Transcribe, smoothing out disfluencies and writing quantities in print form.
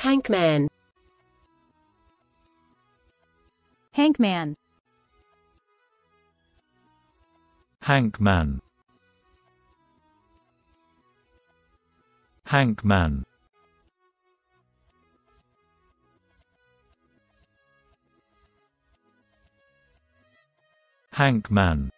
Hank Mann. Hank Mann. Hank Mann. Hank Mann. Hank Mann.